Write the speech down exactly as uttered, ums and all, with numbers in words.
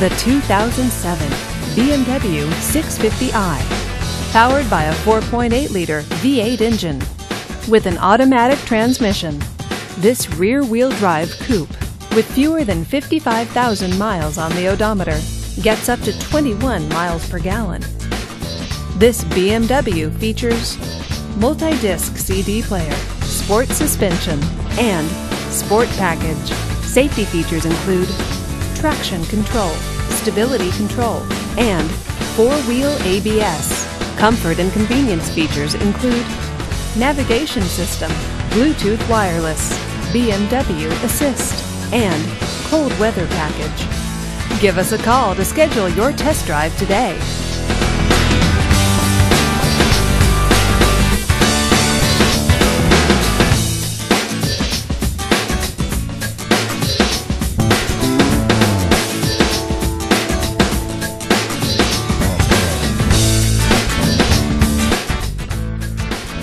The two thousand seven B M W six fifty i, powered by a four point eight liter V eight engine with an automatic transmission. This rear-wheel drive coupe, with fewer than fifty-five thousand miles on the odometer, gets up to twenty-one miles per gallon. This B M W features multi-disc C D player, sport suspension, and sport package. Safety features include traction control, stability control, and four-wheel A B S. Comfort and convenience features include navigation system, Bluetooth wireless, B M W Assist, and cold weather package. Give us a call to schedule your test drive today.